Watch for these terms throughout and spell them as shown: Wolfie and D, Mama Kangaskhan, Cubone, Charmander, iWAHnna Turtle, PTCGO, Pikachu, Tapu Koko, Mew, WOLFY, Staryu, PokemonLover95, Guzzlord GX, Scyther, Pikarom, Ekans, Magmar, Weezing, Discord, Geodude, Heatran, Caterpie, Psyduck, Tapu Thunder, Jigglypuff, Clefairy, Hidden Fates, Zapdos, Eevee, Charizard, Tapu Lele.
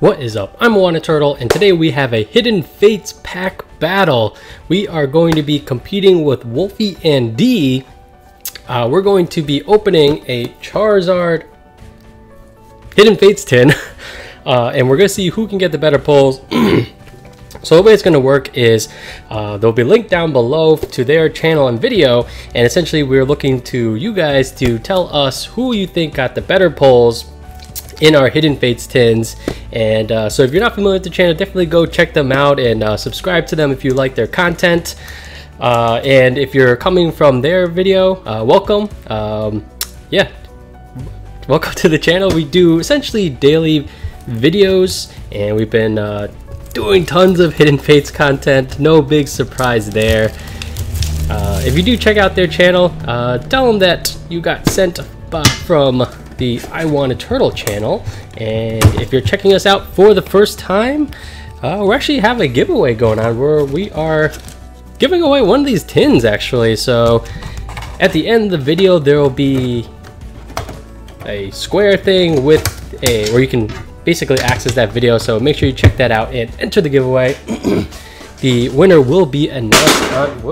What is up? I'm iWAHnna Turtle, and today we have a Hidden Fates pack battle. We are going to be competing with Wolfie and D. We're going to be opening a Charizard Hidden Fates tin, and we're going to see who can get the better pulls. So the way it's going to work is there'll be a link down below to their channel and video, and essentially we're looking to you guys to tell us who you think got the better pulls in our Hidden Fates tins. And so if you're not familiar with the channel, definitely go check them out and subscribe to them if you like their content. And if you're coming from their video, welcome. Yeah, welcome to the channel. We do essentially daily videos, and we've been doing tons of Hidden Fates content. No big surprise there. If you do check out their channel, tell them that you got sent from the iWAHnna Turtle channel. And if you're checking us out for the first time, we actually have a giveaway going on where we are giving away one of these tins, actually. So at the end of the video, there will be a square thing with a where you can basically access that video, so make sure you check that out and enter the giveaway. The winner will be announced on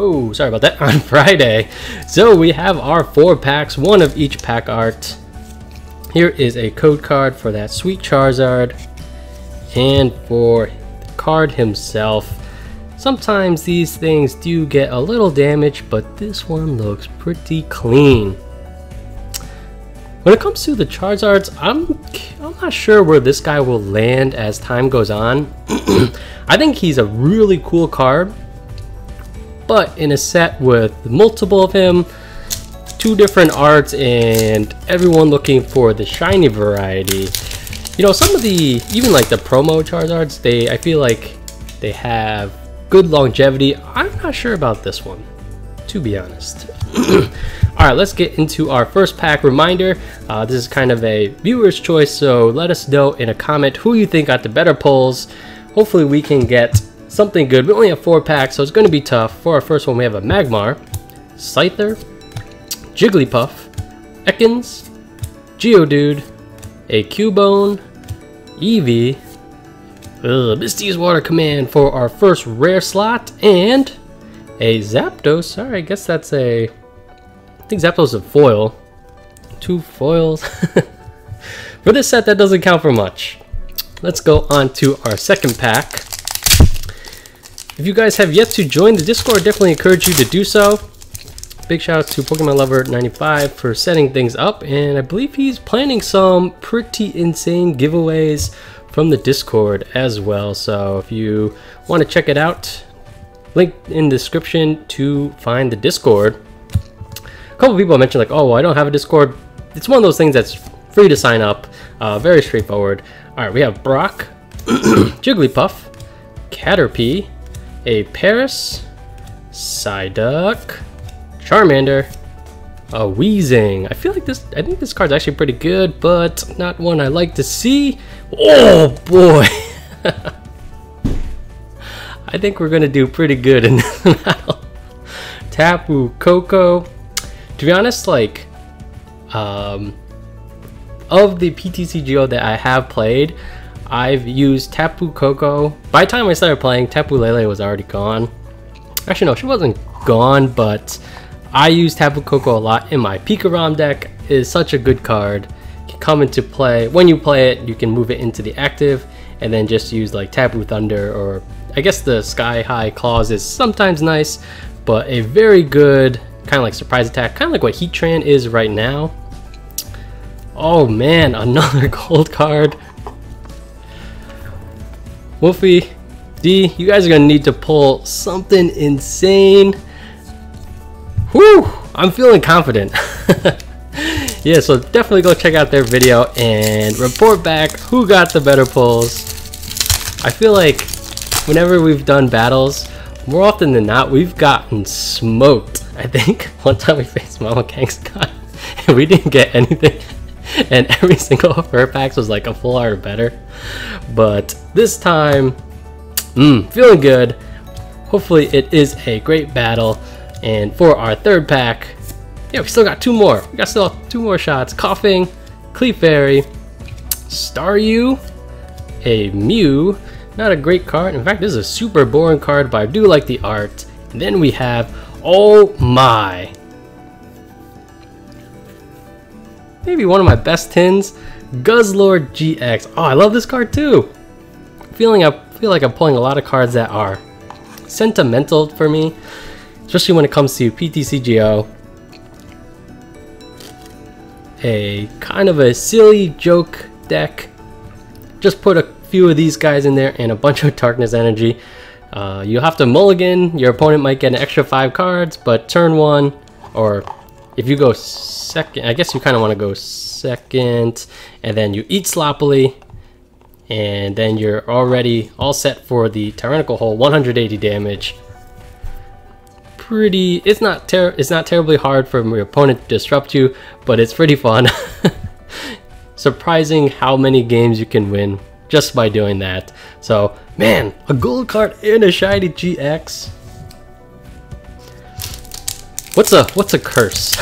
on Friday. So we have our 4 packs, one of each pack art. Here is a code card for that sweet Charizard and for the card himself. Sometimes these things do get a little damaged, but this one looks pretty clean. When it comes to the Charizards, I'm not sure where this guy will land as time goes on. I think he's a really cool card, but in a set with multiple of him, 2 different arts, and everyone looking for the shiny variety. You know, some of the, even like the promo Charizards, I feel like they have good longevity. I'm not sure about this one, to be honest. All right, let's get into our first pack. Reminder, this is kind of a viewer's choice, so let us know in a comment who you think got the better pulls. Hopefully we can get something good. We only have 4 packs, so it's going to be tough. For our first one, we have a Magmar, Scyther, Jigglypuff, Ekans, Geodude, a Cubone, Eevee, Misty's Water Command for our first rare slot, and a Zapdos. Sorry, I guess that's a, I think Zapdos is a foil. 2 foils. For this set, that doesn't count for much. Let's go on to our second pack. If you guys have yet to join the Discord, I definitely encourage you to do so. Big shout out to PokemonLover95 for setting things up, and I believe he's planning some pretty insane giveaways from the Discord as well. So if you want to check it out, link in the description to find the Discord. A couple people mentioned like, oh, well, I don't have a Discord. It's one of those things that's free to sign up. Very straightforward. All right, we have Brock, Jigglypuff, Caterpie, a Paris, Psyduck, Charmander, a Weezing. I think this card's actually pretty good, but not one I like to see. Oh boy. I think we're gonna do pretty good in this battle. Tapu Koko. To be honest, like, of the PTCGO that I have played, I've used Tapu Koko. By the time I started playing, Tapu Lele was already gone. Actually, no, she wasn't gone, but I used Tapu Koko a lot in my Pikarom deck. It is such a good card. It can come into play. When you play it, you can move it into the active, and then just use like Tapu Thunder, or I guess the Sky High Claws is sometimes nice, but a very good kind of like surprise attack, kind of like what Heatran is right now. Oh man, another gold card. Wolfie, D, you guys are gonna need to pull something insane. Whew, I'm feeling confident. Yeah, so definitely go check out their video and report back who got the better pulls. I feel like whenever we've done battles, more often than not, we've gotten smoked. I think one time we faced Mama Kangaskhan and we didn't get anything, and every single of her packs was like a full art or better. But this time, feeling good. Hopefully it is a great battle. And for our third pack, yeah, we still got 2 more. We got 2 more shots. Coughing, Clefairy, Staryu, a Mew. Not a great card. In fact, this is a super boring card, but I do like the art. And then we have, oh my, maybe one of my best tins, Guzzlord GX. Oh, I love this card too. I feel like I'm pulling a lot of cards that are sentimental for me, especially when it comes to PTCGO. A kind of a silly joke deck. Just put a few of these guys in there and a bunch of darkness energy. You'll have to mulligan. Your opponent might get an extra 5 cards, but turn 1, or if you go second, I guess you kind of want to go second, and then you eat sloppily, and then you're already all set for the Tyrannical Hole, 180 damage. Pretty, it's not terribly hard for your opponent to disrupt you, but it's pretty fun. Surprising how many games you can win just by doing that. So, man, a gold card and a shiny GX. What's a curse?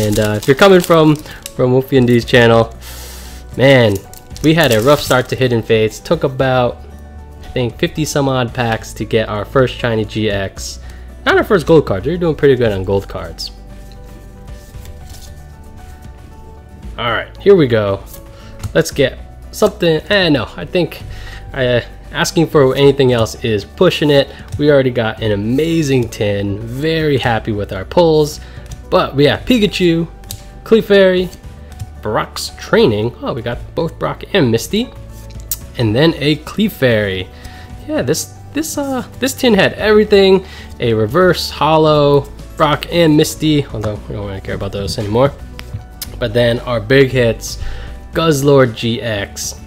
And if you're coming from Wolfie and D's channel, man, we had a rough start to Hidden Fates. Took about, I think, 50 some odd packs to get our first shiny GX. Not our first gold card. We're doing pretty good on gold cards. All right, here we go. Let's get something. No, I think asking for anything else is pushing it. We already got an amazing tin. Very happy with our pulls. But we have Pikachu, Clefairy, Brock's Training. Oh, we got both Brock and Misty. And then a Clefairy. Yeah, this tin had everything. A reverse hollow, Brock and Misty, although we don't really care about those anymore. But then our big hits, Guzzlord GX.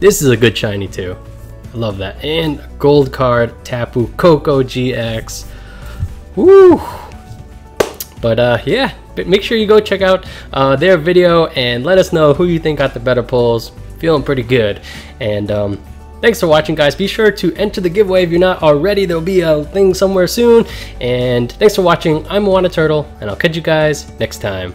This is a good shiny too. I love that. And gold card, Tapu Koko GX. Woo! But yeah, make sure you go check out their video and let us know who you think got the better pulls. Feeling pretty good. And thanks for watching, guys. Be sure to enter the giveaway if you're not already. There'll be a thing somewhere soon. And thanks for watching. I'm iWAHnna Turtle, and I'll catch you guys next time.